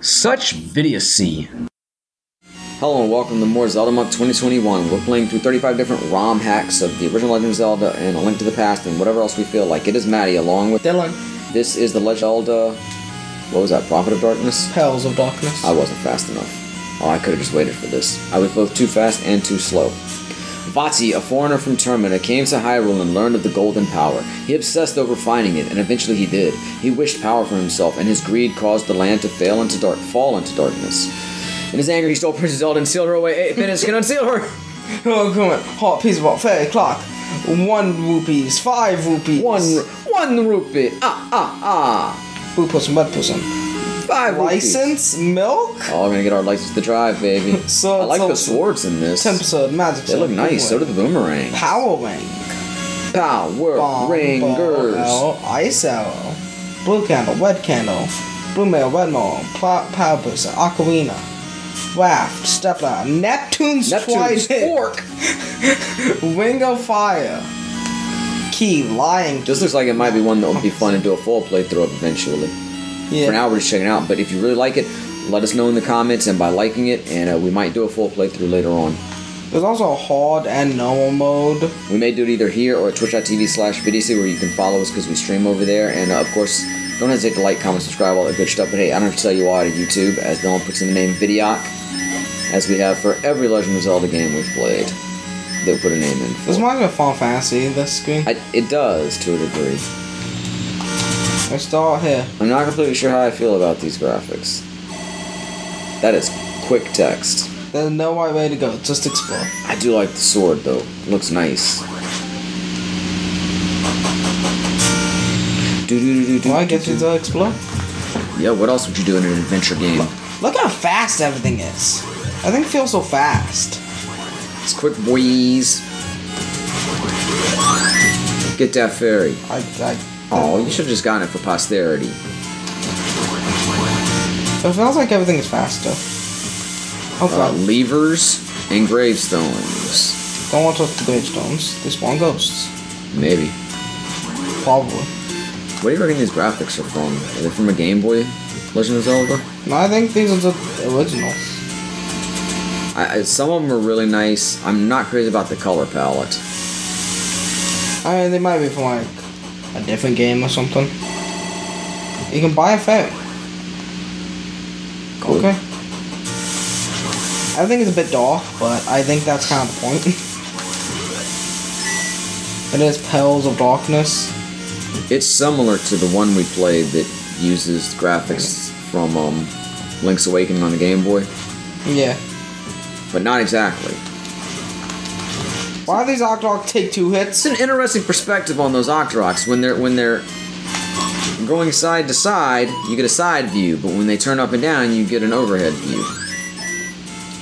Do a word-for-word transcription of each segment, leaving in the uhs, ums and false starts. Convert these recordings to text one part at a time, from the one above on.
Such Vidiocy. Hello and welcome to more Zelda Month twenty twenty-one. We're playing through thirty-five different ROM hacks of the original Legend of Zelda and A Link to the Past and whatever else we feel like. It is Maddie along with Dylan. This is the Legend of Zelda. What was that? Prophet of Darkness? Pals of Darkness. I wasn't fast enough. Oh, I could have just waited for this. I was both too fast and too slow. Vati, a foreigner from Termina, came to Hyrule and learned of the Golden Power. He obsessed over finding it, and eventually he did. He wished power for himself, and his greed caused the land to fail into dark, fall into darkness. In his anger, he stole Princess Zelda and sealed her away. Eight minutes can unseal her! Oh, come on. Hot piece about fair clock. One rupees. Five rupees. One one rupee. Ah, ah, ah. Blue pussum, mud pussum. Five license rupees. Milk? Oh, we're gonna get our license to drive, baby. So I like so the swords in this. Tempsword, magic. They look nice. So do the boomerang. Power ring. Power Bomb ringers. Ball, ice arrow. Blue candle. Red candle. Blue mail. Red mail. Power booster. Ocarina. Raft. Step out. Neptune's, Neptune's twice fork. Wing of fire. Key. Lion. This looks like it might be one that would be fun to do a full playthrough of eventually. Yeah. For now, we're just checking it out. But if you really like it, let us know in the comments and by liking it, and uh, we might do a full playthrough later on. There's also a hard and normal mode. We may do it either here or at twitch dot t v slash vidioc, where you can follow us because we stream over there. And uh, of course, don't hesitate to like, comment, subscribe, all that good stuff. But hey, I don't have to tell you why to YouTube, as Dylan puts in the name Vidioc, as we have for every Legend of Zelda game we've played. They'll put a name in. Does mine have Final Fantasy, this screen? I, it does, to a degree. Let's start here. I'm not completely sure how I feel about these graphics. That is quick text. There's no right way to go, just explore. I do like the sword though, it looks nice. Do do do do do. I get you to explore? Yeah, what else would you do in an adventure game? Look how fast everything is. I think it feels so fast. It's quick, boys. Get that fairy. I. I Oh, you should have just gotten it for posterity. It feels like everything is faster. Okay. Uh, levers and gravestones. Don't want to touch the gravestones. They spawn ghosts. Maybe. Probably. Where do you reckon these graphics are from? Are they from a Game Boy Legend of Zelda? No, I think these are the originals. I, I, some of them are really nice. I'm not crazy about the color palette. I mean, they might be from like a different game or something. You can buy a fairy. Cool. Okay. I think it's a bit dark, but I think that's kind of the point. It is Pals of Darkness. It's similar to the one we played that uses graphics from um, Link's Awakening on the Game Boy. Yeah. But not exactly. Why do these Octoroks take two hits? It's an interesting perspective on those Octoroks. When they're when they're going side to side, you get a side view, but when they turn up and down, you get an overhead view.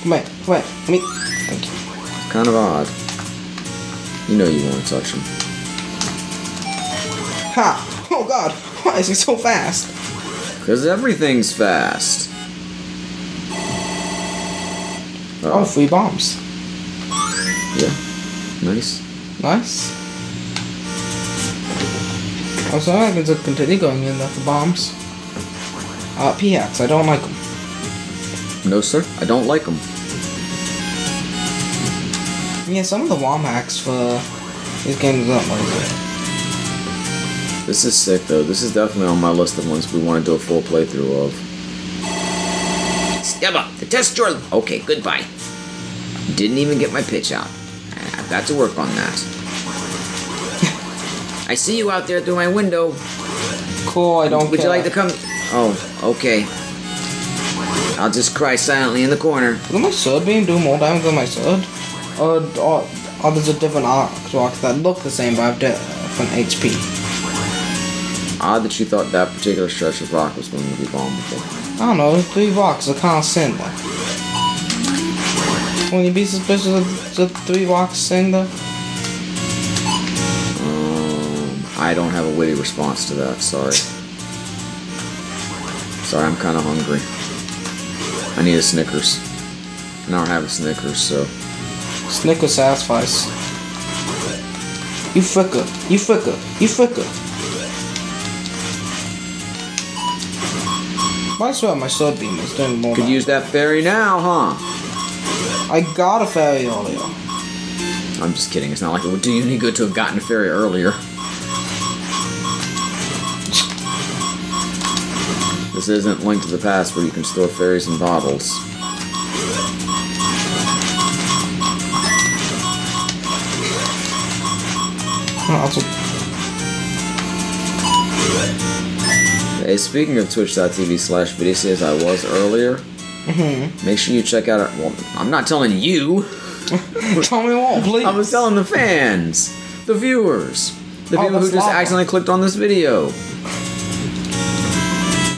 Come on, come on, let me. Thank you. It's kind of odd. You know you want to touch him. Ha! Oh God! Why is he so fast? Because everything's fast. Oh, oh, free bombs. Yeah. Nice. Nice. Also, I can just continue going in there for bombs. Uh, P X, I don't like them. No, sir. I don't like them. Yeah, some of the ROM hacks for these games aren't like that. This is sick, though. This is definitely on my list of ones we want to do a full playthrough of. Step up! The test your... Okay, goodbye. Didn't even get my pitch out. Got to work on that. I see you out there through my window. Cool, I don't Would care. you like to come? Oh, okay. I'll just cry silently in the corner. Is my sword being doing more damage than my sword? Or, or, or there's a different Octoroks that look the same but have different H P. Odd that you thought that particular stretch of rock was going to be vulnerable. I don't know, three rocks are kind of similar. When you be suspicious of the three rocks in the... Um, I don't have a witty response to that, sorry. Sorry, I'm kind of hungry. I need a Snickers. And I don't have a Snickers, so... Snickers satisfies. You fricker, you fricker, you fricker. Might as well have my sword beam. It's doing more. Could now. Use that fairy now, huh? I got a fairy earlier. I'm just kidding. It's not like it would do you any good to have gotten a fairy earlier. This isn't Link to the Past where you can store fairies in bottles. Hey, speaking of twitch dot t v slash vidioc as I was earlier, mm-hmm. make sure you check out our... Well, I'm not telling you. Tell me all, please. I was telling the fans, the viewers, the oh, people who just lava. accidentally clicked on this video.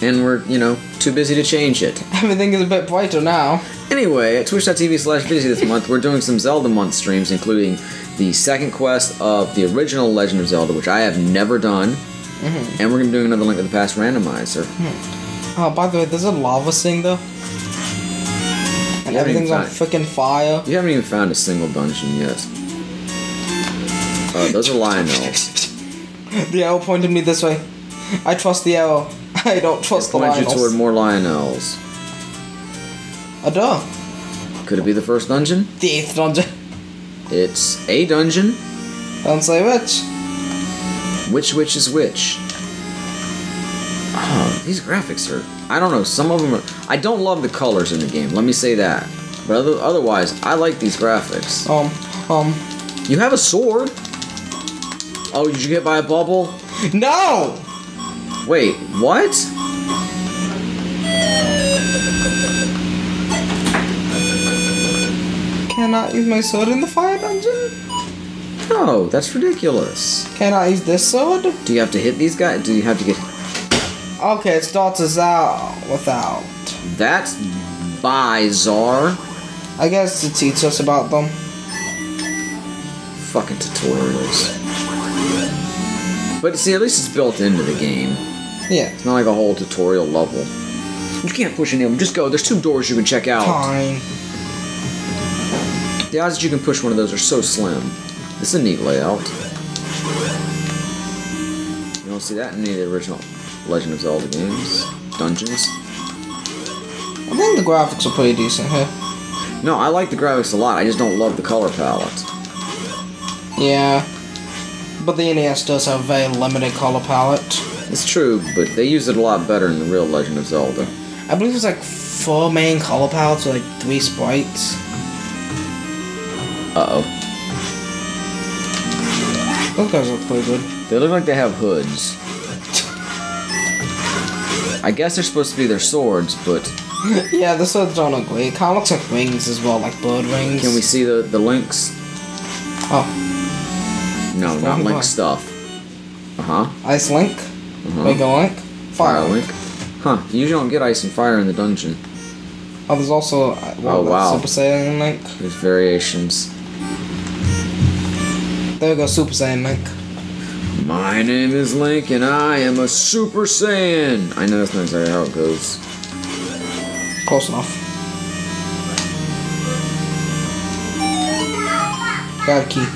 And we're, you know, too busy to change it. Everything is a bit brighter now. Anyway, at twitch dot t v slash vidioc this month, we're doing some Zelda Month streams, including the second quest of the original Legend of Zelda, which I have never done. Mm-hmm. And we're going to be doing another Link to the Past randomizer. Hmm. Oh, by the way, there's a lava sing, though. And everything's on freaking fire. You haven't even found a single dungeon yet. Uh, those are Lionels. The arrow pointed me this way. I trust the arrow. I don't trust the Lionels. It points you toward more Lionels. I don't. Could it be the first dungeon? The eighth dungeon. It's a dungeon. Don't say which. Which which is which? Oh, these graphics are... I don't know, some of them are... I don't love the colors in the game, let me say that. But other, otherwise, I like these graphics. Um, um... You have a sword? Oh, did you get by a bubble? No! Wait, what? Cannot use my sword in the fire dungeon? No, that's ridiculous. Cannot use this sword? Do you have to hit these guys? Do you have to get... Okay, it starts us out without. That's bizarre. I guess to teach us about them. Fucking tutorials. But see, at least it's built into the game. Yeah. It's not like a whole tutorial level. You can't push any of them. Just go. There's two doors you can check out. Fine. The odds that you can push one of those are so slim. It's a neat layout. You don't see that in any of the original Legend of Zelda games. Dungeons. I think the graphics are pretty decent here. No, I like the graphics a lot. I just don't love the color palette. Yeah. But the N E S does have a very limited color palette. It's true, but they use it a lot better in the real Legend of Zelda. I believe it's like four main color palettes with like three sprites. Uh-oh. Those guys look pretty good. They look like they have hoods. I guess they're supposed to be their swords, but... yeah, the swords don't look great. It kind of looks like rings as well, like bird rings. Can we see the, the links? Oh. No, not link on. Stuff. Uh-huh. Ice link? Uh-huh. Big link? Fire, fire link. link. Huh, you usually don't get ice and fire in the dungeon. Oh, there's also... Well, oh, wow. Super Saiyan link. There's variations. There we go, Super Saiyan link. My name is Link, and I am a Super Saiyan! I know that's not exactly how it goes. Close enough. Got a key.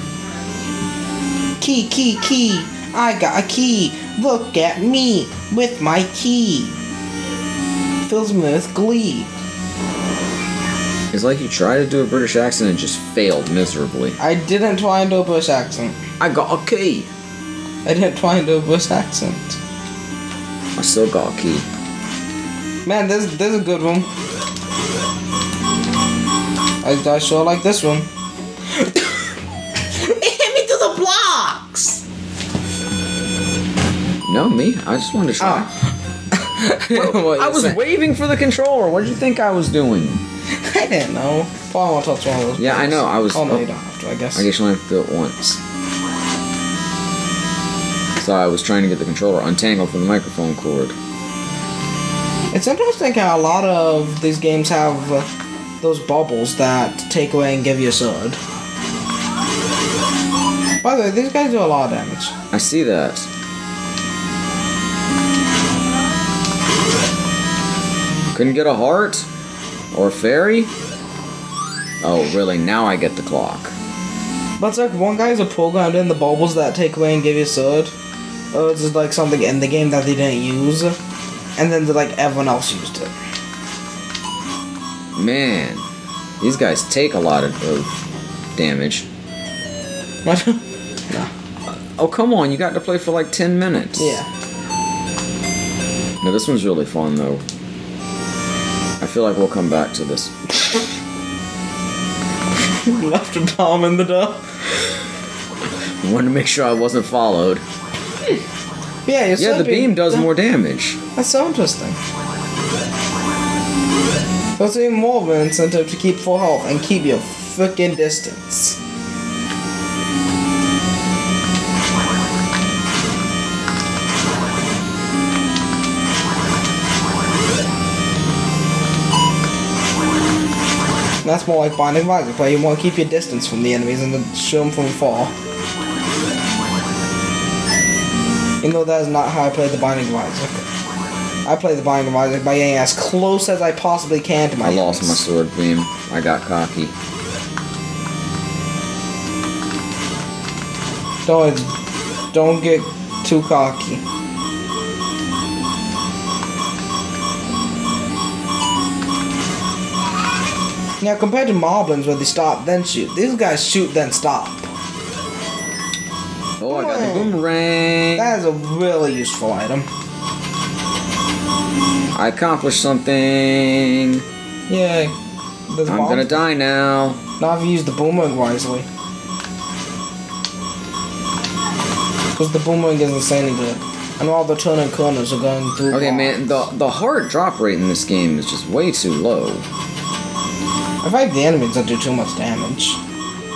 Key, key, key! I got a key! Look at me with my key! Fills me with glee. It's like you tried to do a British accent and just failed miserably. I didn't try and do a British accent. I got a key! I didn't try and do a British accent. I still got a key. Man, this, this is a good room. I, I sure like this room. It hit me through the blocks! No, me. I just wanted to try. Oh. well, I was saying? waving for the controller. What did you think I was doing? I didn't know. Well, I want to touch one of those. Yeah, blocks. I know. I was. Oh, no, oh, you don't have to, I guess. I guess you only have to do it once. So I was trying to get the controller untangled from the microphone cord. It's interesting how a lot of these games have uh, those bubbles that take away and give you a sword. By the way, these guys do a lot of damage. I see that. Couldn't get a heart? Or a fairy? Oh, really? Now I get the clock. But it's like one guy's a programmed in the bubbles that take away and give you a sword. Oh, it's just like something in the game that they didn't use. and then like everyone else used it. Man, these guys take a lot of, of damage. What? No. Oh, come on, you got to play for like ten minutes. Yeah. Now, this one's really fun, though. I feel like we'll come back to this. You left a bomb in the door. I wanted to make sure I wasn't followed. Yeah, you're yeah. The beam does that, more damage. That's so interesting. So it's even more of an incentive to keep full health and keep your frickin' distance. That's more like Binding of Isaac, where you want to keep your distance from the enemies and shoot them from far. Even though that is not how I play the Binding of Isaac. I play the Binding of Isaac by getting as close as I possibly can to my I enemies. Lost my sword beam. I got cocky. Don't, don't get too cocky. Now, compared to Moblins, where they stop, then shoot. These guys shoot, then stop. Oh, boomerang. I got the boomerang. That is a really useful item. I accomplished something. Yay. There's I'm bombs. Gonna die now. Now I've used the boomerang wisely. Because the boomerang is insanely good. And all the turning corners are going through. Okay, bombs. Man, the, the hard drop rate in this game is just way too low. I fight the enemies that do too much damage.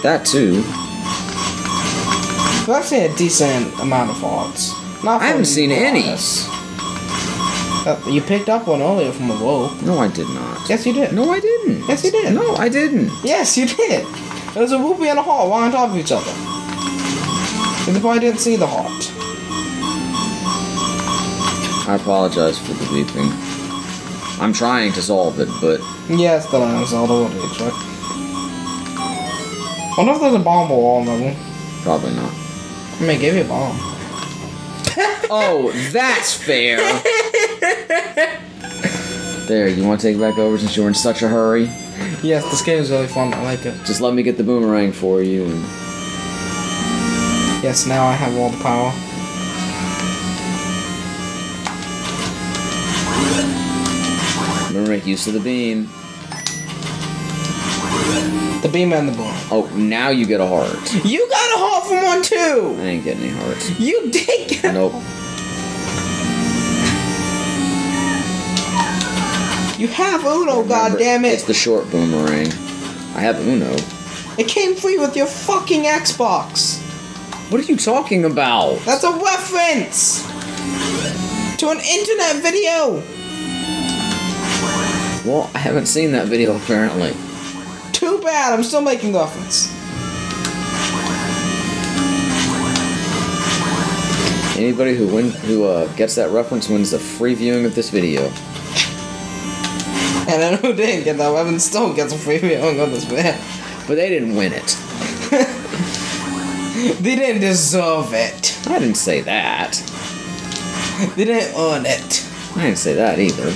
That too. But I've seen a decent amount of odds. Not I haven't seen honest. Any. Uh, you picked up one earlier from a rope. No, I did not. Yes, you did. No, I didn't. Yes, you did. No, I didn't. Yes, you did. There was a whoopee and a heart right on top of each other. And I didn't see the heart. I apologize for the weeping. I'm trying to solve it, but... Yeah, it's the Legend of Zelda, what do you expect? I wonder if there's a bomb wall on that one. Probably not. I may give you a bomb. Oh, that's fair! There, you want to take it back over since you were in such a hurry? Yes, this game is really fun, I like it. Just let me get the boomerang for you. And... Yes, now I have all the power. Make use of the beam. The beam and the ball. Oh, now you get a heart. You got a heart from one too. I didn't get any hearts. You did get. Nope. You have Uno, goddammit. It's the short boomerang. I have Uno. It came free with your fucking Xbox. What are you talking about? That's a reference to an internet video. Well, I haven't seen that video, apparently. Too bad, I'm still making muffins. Anybody who win, who uh, gets that reference wins the free viewing of this video. And then who didn't get that reference still gets a free viewing of this video. But they didn't win it. They didn't deserve it. I didn't say that. They didn't earn it. I didn't say that either.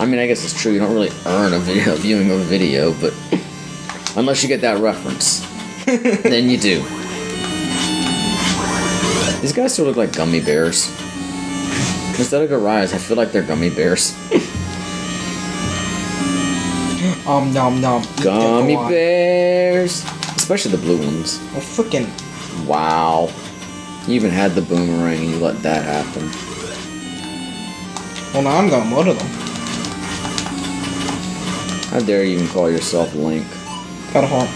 I mean, I guess it's true. You don't really earn a video, viewing of a video, but unless you get that reference, then you do. These guys still look like gummy bears. Instead of Garai's, I feel like they're gummy bears. Um, nom nom. Gummy bears, especially the blue ones. Oh, frickin'! Wow. You even had the boomerang, and you let that happen. Well, now I'm gonna murder them. How dare you even call yourself Link? Got a heart.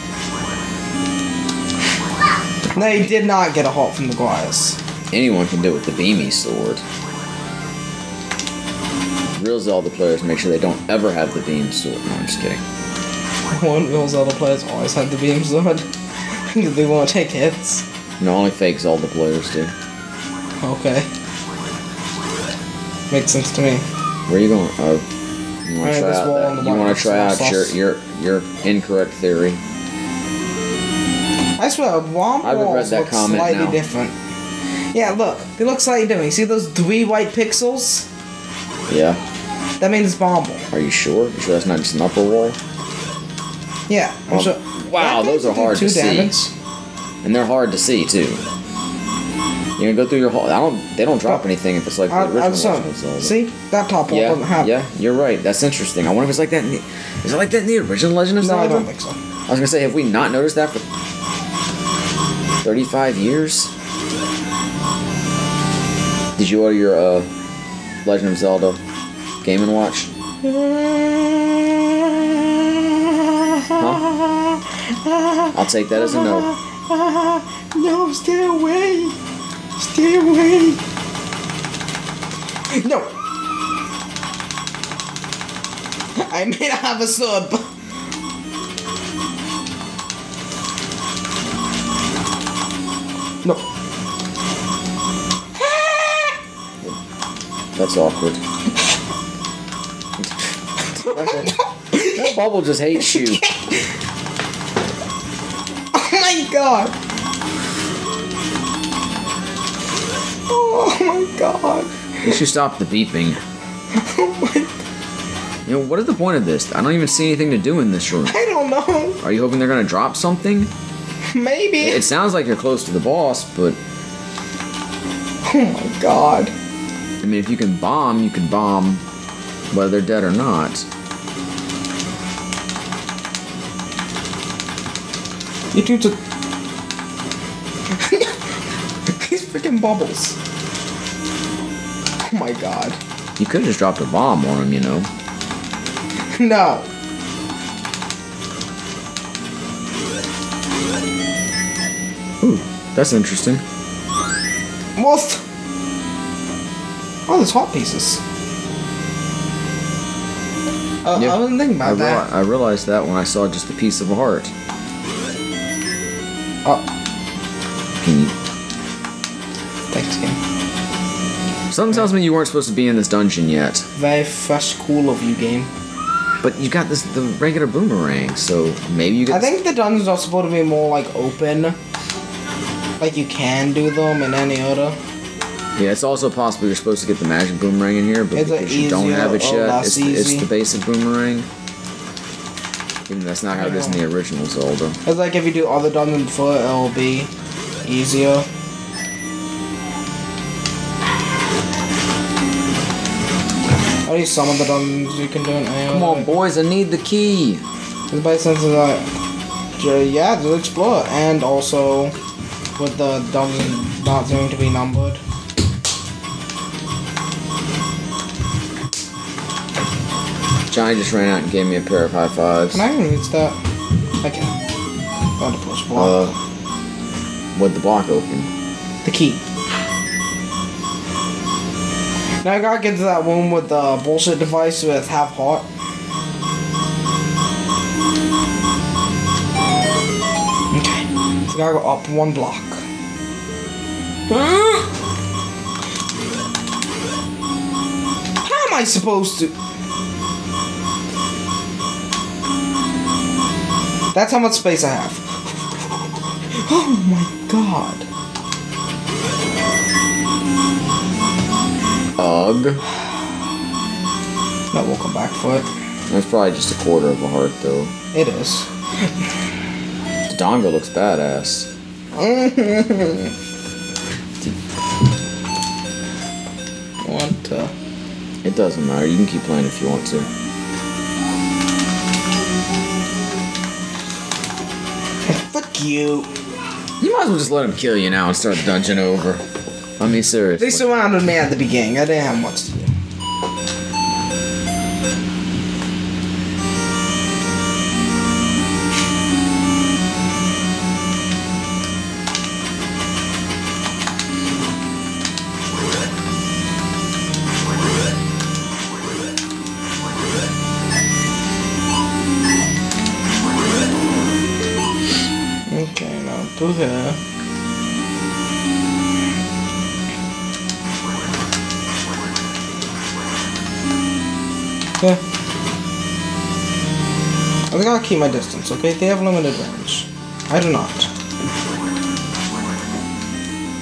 No, you did not get a heart from the glass. Anyone can do it with the beamy sword. Real Zelda players make sure they don't ever have the beam sword. No, I'm just kidding. One real Zelda players always have the beam sword. They won't take hits. No, only fake Zelda players do. Okay. Makes sense to me. Where are you going? Oh. You want right, to try out, try out your, your your incorrect theory? I swear, womp walls look slightly now. different. Yeah, look. They look slightly different. You see those three white pixels? Yeah. That means it's bombable. Are you sure? You sure that's not just an upper wall? Yeah. I'm um, sure. Wow, those are hard to damage. see. And they're hard to see too. You're gonna go through your whole. I don't. They don't drop anything if it's like I, the original. Zelda. See, that top one yeah, doesn't have. Yeah, you're right. That's interesting. I wonder if it's like that. In the, is it like that in the original Legend of Zelda? No, I don't think so. I was gonna say, have we not noticed that for thirty-five years? Did you order your uh, Legend of Zelda Game and Watch? Huh? I'll take that as a no. No, stay away. Stay away! No! I may not have a sword, but... No. That's awkward. That bubble just hates you. Oh my god! Oh my god. You should stop the beeping. Oh my god. You know, what is the point of this? I don't even see anything to do in this room. I don't know. Are you hoping they're gonna drop something? Maybe. It, it sounds like you're close to the boss, but... Oh my god. I mean, if you can bomb, you can bomb whether they're dead or not. You two to... These freaking bubbles. Oh my god. You could have just dropped a bomb on him, you know. No. Ooh, that's interesting. Most. Oh, there's hot pieces. Uh, yep. I wasn't thinking about I that. I realized that when I saw just a piece of a heart. Oh. Can you... Thanks, game. Something tells me you weren't supposed to be in this dungeon yet. Very fresh, cool of you, game. But you got this the regular boomerang, so maybe you. Get I think the dungeons are supposed to be more like open, like you can do them in any order. Yeah, it's also possible you're supposed to get the magic boomerang in here, but it's because you don't have it yet, it's the, it's the basic boomerang. Even though that's not how it is in the original Zelda. It's like if you do other dungeons before, it'll be easier. At least some of the dungeons you can do in A O E. Come on, boys, I need the key. Everybody senses that. Yeah, just explore. And also, with the dungeon not going to be numbered. Johnny just ran out and gave me a pair of high fives. Can I even reach that? I can. Got to push block. Uh, with the block open. The key. Now I gotta get to that room with the bullshit device with half heart. Okay. So I gotta go up one block. How am I supposed to? That's how much space I have. Oh my god. Ugh. No, we'll come back for it. That's probably just a quarter of a heart, though. It is. The Donga looks badass. Want to? It doesn't matter. You can keep playing if you want to. Fuck you. You might as well just let him kill you now and start the dungeon over. I mean, seriously. They surrounded me at the beginning. I didn't have much to do. Okay, now through here. Yeah. I think I'll keep my distance, okay? They have limited range. I do not.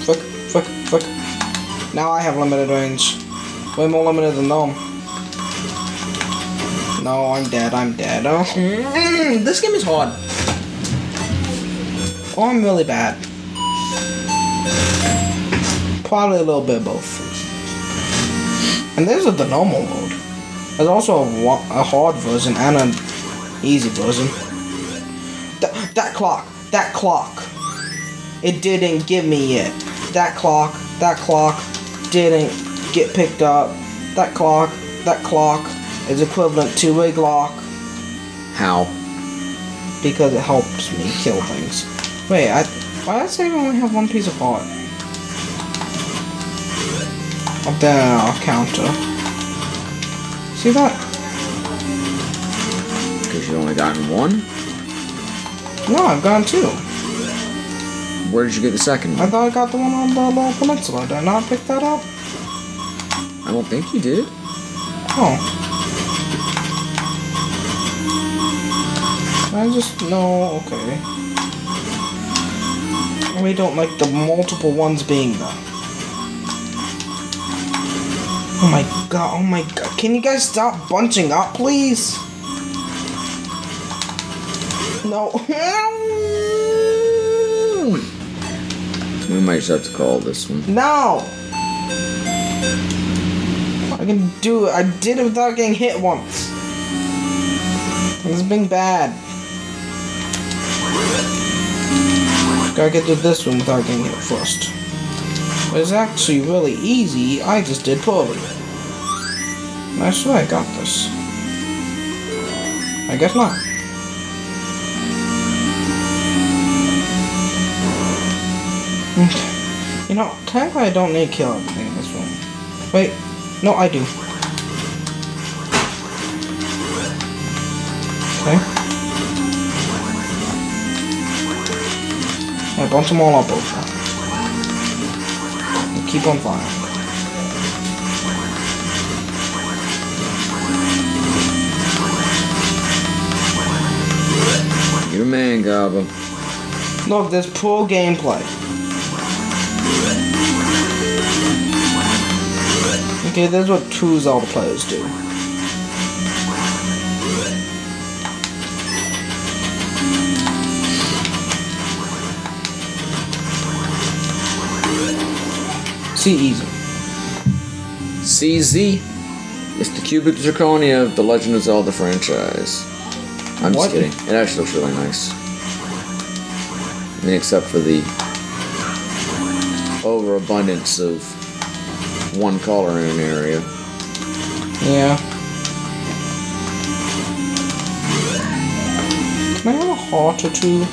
Fuck, fuck, fuck. Now I have limited range. Way more limited than them. No, I'm dead, I'm dead. Oh, mm, this game is hard. Oh, I'm really bad. Probably a little bit of both. And there's the normal mode. There's also a, a hard version and an easy version. Th that clock, that clock. It didn't give me it. That clock, that clock didn't get picked up. That clock, that clock is equivalent to a Glock. How? Because it helps me kill things. Wait, I, why did I say we only have one piece of art? Up there on our counter. See that? Because you've only gotten one? No, I've gotten two. Where did you get the second one? I thought I got the one on the little peninsula. Did I not pick that up? I don't think you did. Oh. I just... no, okay. We don't like the multiple ones being there. Oh my god, oh my god. Can you guys stop bunching up, please? No. We might just have to call this one. No! I can do it. I did it without getting hit once. This is being bad. Gotta get to this one without getting hit first. It's actually really easy, I just did poorly. I swear I got this. I guess not. You know, technically I don't need to kill everything in this room. Wait, no I do. Okay. I bunch them all up over. Keep on flying. You're a man, Goblin. Look, there's poor gameplay. Okay, that's what true Zelda players do. C easy. C Z. It's the cubic zirconia of the Legend of Zelda franchise. I'm what? Just kidding. It actually looks really nice. I mean, except for the overabundance of one color in an area. Yeah. Can I have a heart or two?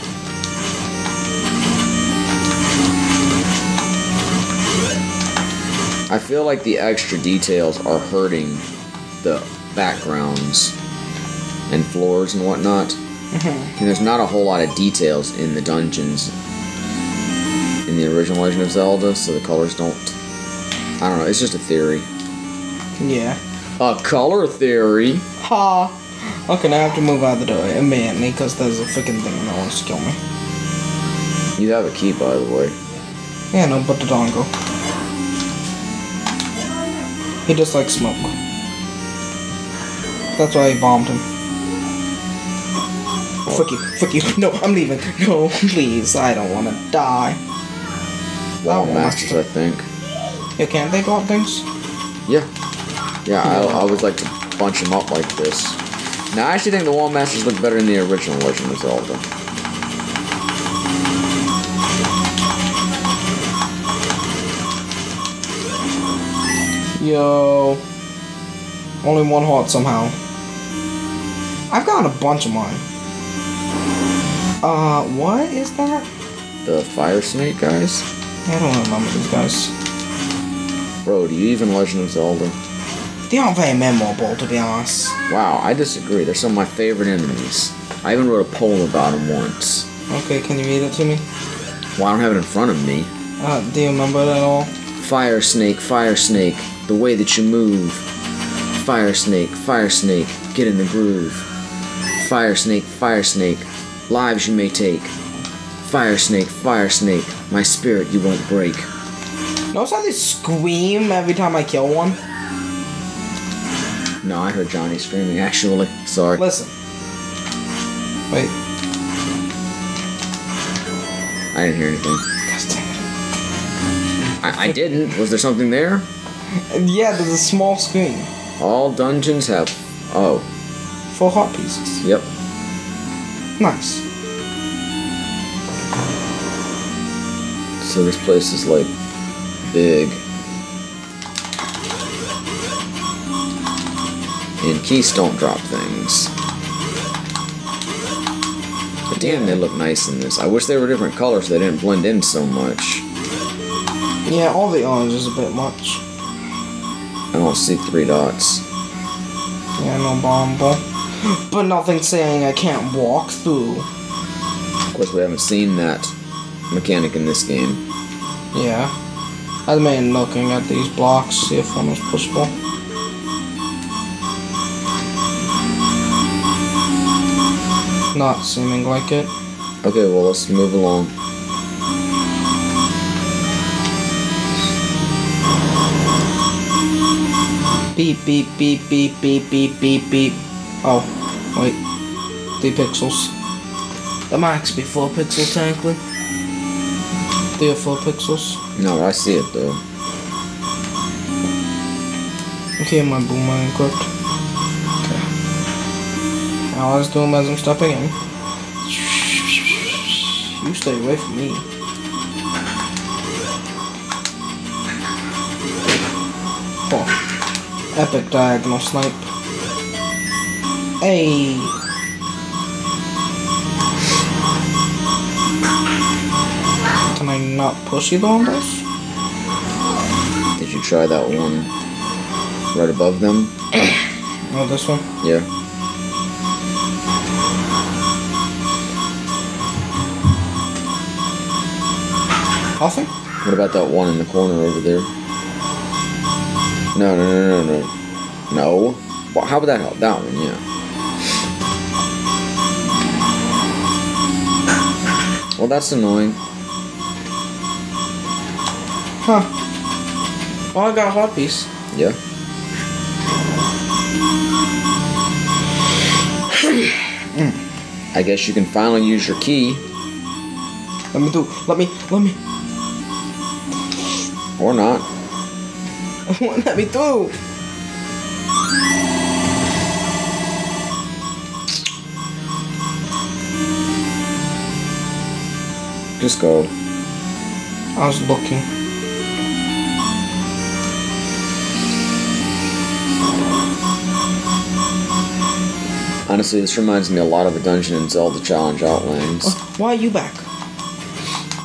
I feel like the extra details are hurting the backgrounds and floors and whatnot. Mm-hmm. And there's not a whole lot of details in the dungeons in the original Legend of Zelda, so the colors don't... I don't know, it's just a theory. Yeah. A color theory? Ha! Okay, now I have to move out of the door immediately because there's a freaking thing that wants to kill me. You have a key, by the way. Yeah, no, but the dongle. He just likes smoke. That's why I bombed him. Frick you, frick you. No, I'm leaving. No, please. I don't want to die. Wall Masters, I think. Yeah, can't they go up things? Yeah. Yeah, I, I always like to bunch them up like this. Now, I actually think the Wall Masters look better in the original version of Zelda. Yo, only one heart somehow. I've gotten a bunch of mine. Uh, what is that? The Fire Snake guys? I don't remember these guys. Bro, do you even Legend of Zelda? They aren't very memorable, to be honest. Wow, I disagree. They're some of my favorite enemies. I even wrote a poem about them once. Okay, can you read it to me? Well, I don't have it in front of me. Uh, do you remember it at all? Fire Snake, Fire Snake, the way that you move. Fire Snake, Fire Snake, get in the groove. Fire Snake, Fire Snake, lives you may take. Fire Snake, Fire Snake, my spirit you won't break. Notice how they scream every time I kill one? No, I heard Johnny screaming, actually. Sorry. Listen. Wait. I didn't hear anything. God damn it. I, I didn't. Was there something there? Yeah, there's a small screen. All dungeons have... Oh. Four heart pieces. Yep. Nice. So this place is, like, big. And keys don't drop things. But damn, they look nice in this. I wish they were different colors so they didn't blend in so much. Yeah, all the orange is a bit much. I don't see three dots. Yeah, no bomb, but, but nothing saying I can't walk through. Of course, we haven't seen that mechanic in this game. Yeah. I mean, looking at these blocks, see if one was pushable. Not seeming like it. Okay, well, let's move along. Beep, beep, beep, beep, beep, beep, beep, beep. Oh, wait. Three pixels. That might actually be four pixels, technically. Three or four pixels. No, I see it, though. Okay, my boomerang clipped. I'll just do them as I'm stepping in. You stay away from me. Oh. Epic diagonal snipe. Hey. Can I not push either on this? Did you try that one right above them? Oh, this one? Yeah. Nothing? What about that one in the corner over there? No, no, no, no, no. No? Well, how would that help? That one, yeah. Well, that's annoying. Huh. Well, I got a hot piece. Yeah. mm. I guess you can finally use your key. Let me do. Let me. Let me. Or not. Let me through. Just go. I was looking. Honestly, this reminds me a lot of the dungeon in Zelda Challenge Outlands. Uh, why are you back?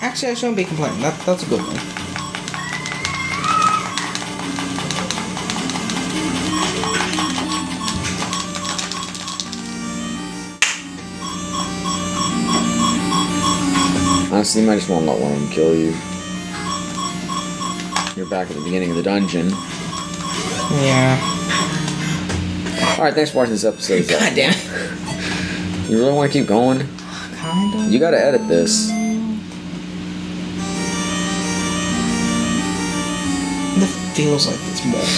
Actually, I shouldn't be complaining. That, that's a good one. Honestly, you might just want to let one of them kill you. You're back at the beginning of the dungeon. Yeah. Alright, thanks for watching this episode. God damn it. You really want to keep going? Kinda. You gotta edit this. It feels like it's more.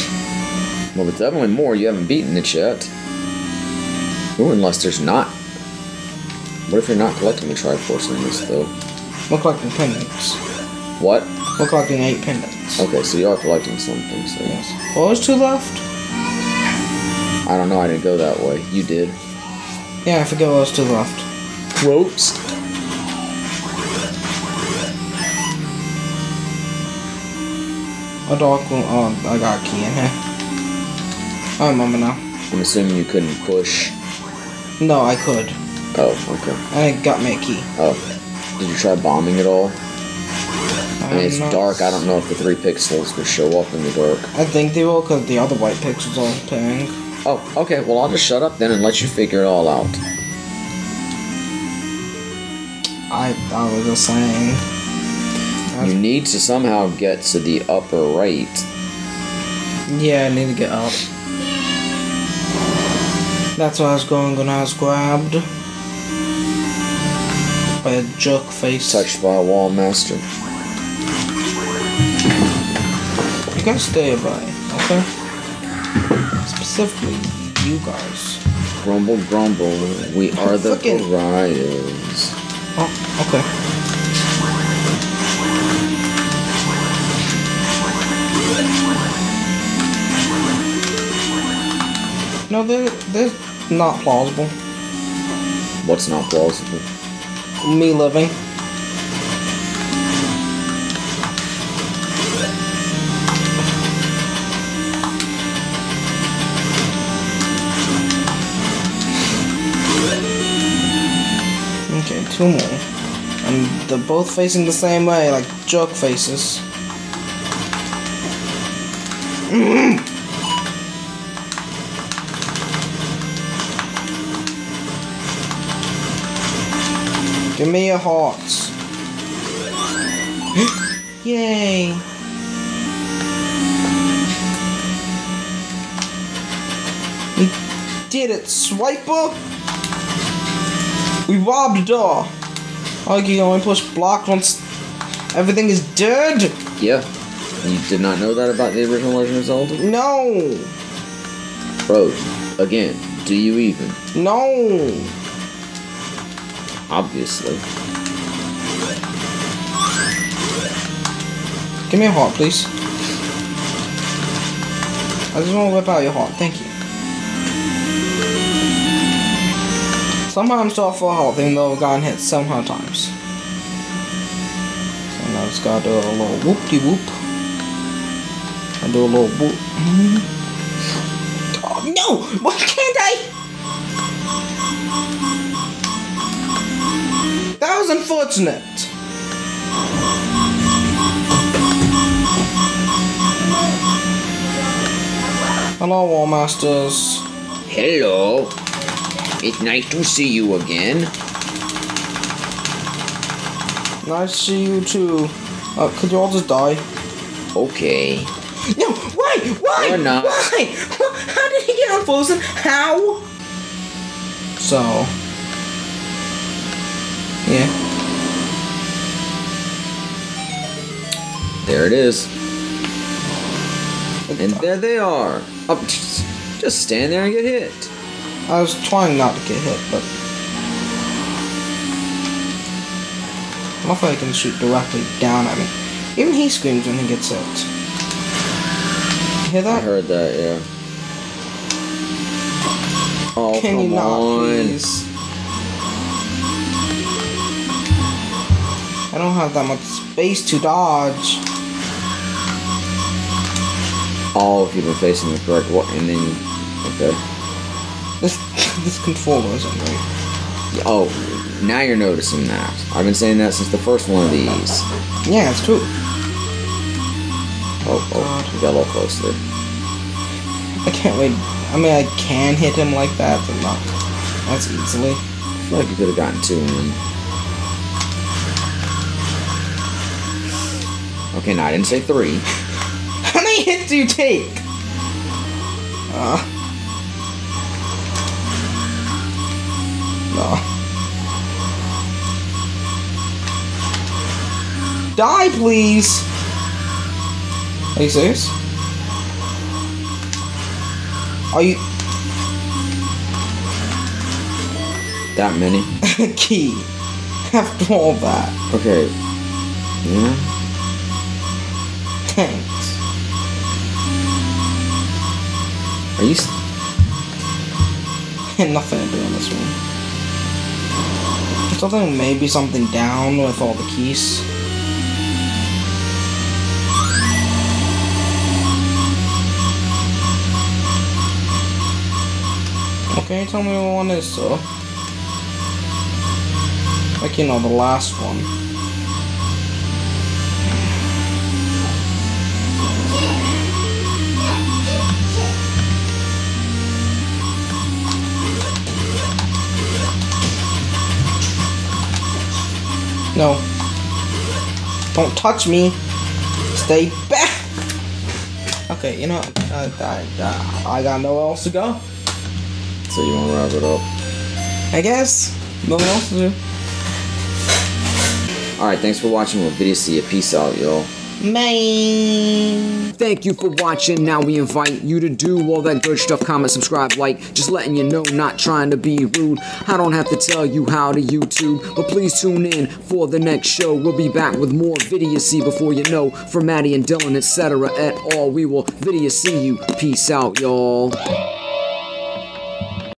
Well, it's definitely more. You haven't beaten it yet. Ooh, unless there's not. What if you're not collecting the Triforce in this, though? We're collecting pendants. What? We're collecting eight pendants. Okay, so you are collecting something, so... Yes. Well, there's two left. I don't know, I didn't go that way. You did. Yeah, I forget what was two left. Ropes. A dark one. Oh, I got a key in here. I remember now. I'm assuming you couldn't push. No, I could. Oh, okay. I got my key. Oh. Did you try bombing at all? I, I mean, it's dark. I don't know if the three pixels will show up in the dark. I think they will, because the other white pixels are paying. Oh, okay. Well, I'll just shut up then and let you figure it all out. I, I was just saying... That's... You need to somehow get to the upper right. Yeah, I need to get up. That's where I was going when I was grabbed. By a jerk face. Touched by a wall master. You guys stay by, okay? specifically you guys. Grumble, grumble, we are the Pariahs. Oh, okay. No, they're, they're not plausible. What's not plausible? Me living. Two more, and they're both facing the same way, like jerk faces. Mm-hmm. Give me your hearts. Yay! We did it, Swiper! We robbed a door. Oh, you only push block once everything is dead. Yeah. You did not know that about the original Legend of Zelda? No. Bro, again, do you even? No. Obviously. Give me a heart, please. I just want to whip out your heart. Thank you. Somehow I'm still full health, even though I've gotten hit somehow times. So now I just gotta do a little whoop-de-whoop. I do a little whoop. Oh, no! Why can't I? That was unfortunate. Hello, Wall Masters. Hello. It's nice to see you again. Nice to see you too. Uh, could you all just die? Okay. No! Why? Why? Or not. Why? How did he get unfrozen? How? So. Yeah. There it is. And there they are. Oh, just stand there and get hit. I was trying not to get hit, but I don't think I can shoot directly down at me. Even he screams when he gets hit. You hear that? I heard that, yeah. Oh, can come you not, on. Please? I don't have that much space to dodge. All of you were facing the correct one, and then you... Okay. This, this controller isn't right. Oh, now you're noticing that. I've been saying that since the first one of these. Yeah, it's true. Oh, oh, we got a little closer. I can't wait. I mean, I can hit him like that, but not as easily. I feel like you could have gotten two in him. Okay, now I didn't say three. How many hits do you take? Uh... No. Die, please! Are you serious? Are you... That many? Key. After all that. Okay. Yeah. Thanks. Are you... St Nothing to do on this one. Something, maybe something down with all the keys. Okay, tell me what one is, so. Like, you know, the last one. No. Don't touch me. Stay back. Okay, you know what? I, I, I, I got nowhere else to go. So you want to wrap it up? I guess. Nothing else to do. Alright, thanks for watching with Vidiocy. Peace out, y'all. Bye. Thank you for watching. Now we invite you to do all that good stuff. Comment, subscribe, like. Just letting you know, not trying to be rude. I don't have to tell you how to YouTube. But please tune in for the next show. We'll be back with more Vidiocy before you know. For Maddie and Dylan, et cetera, et al. We will Vidiocy you. Peace out, y'all.